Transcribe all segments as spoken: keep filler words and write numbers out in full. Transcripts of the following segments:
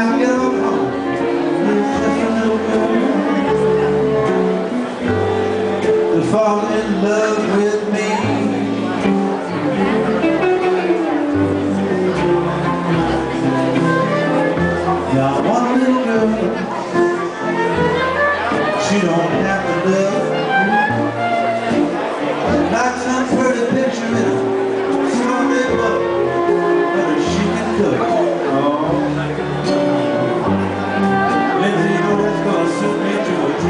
fall in love with me. Now one little girl, she don't have to love, like some pretty picture in a storybook, but she can cook. Oh, Lindsay Rose's gonna suit me to a T.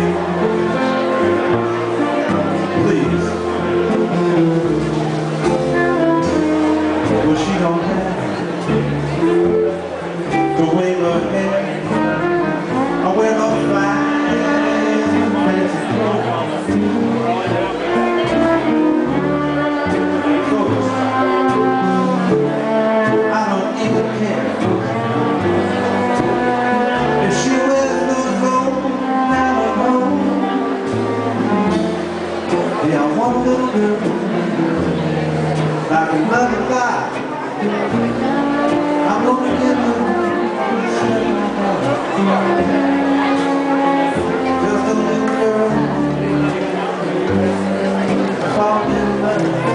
Like a butterfly, I'm gonna get her. Just a little girl, fall in love.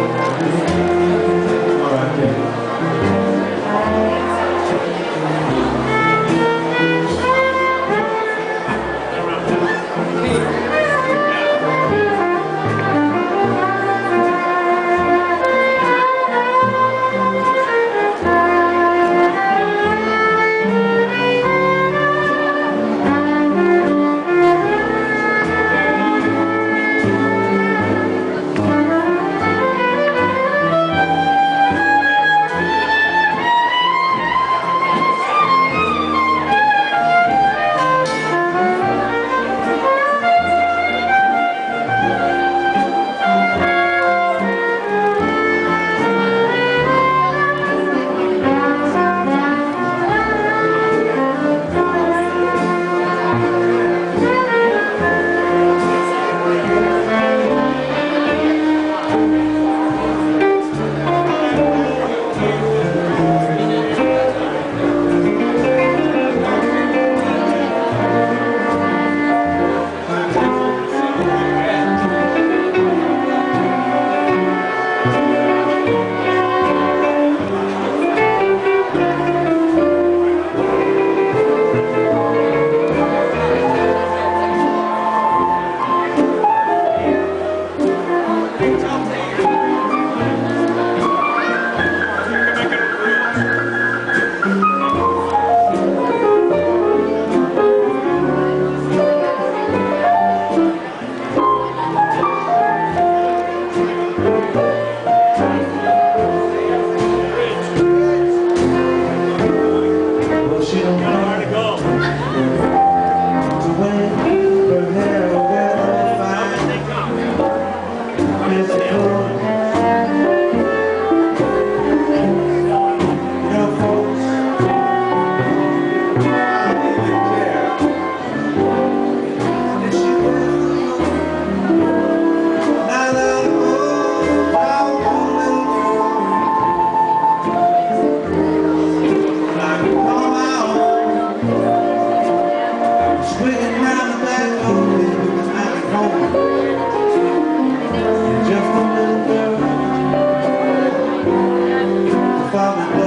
Father.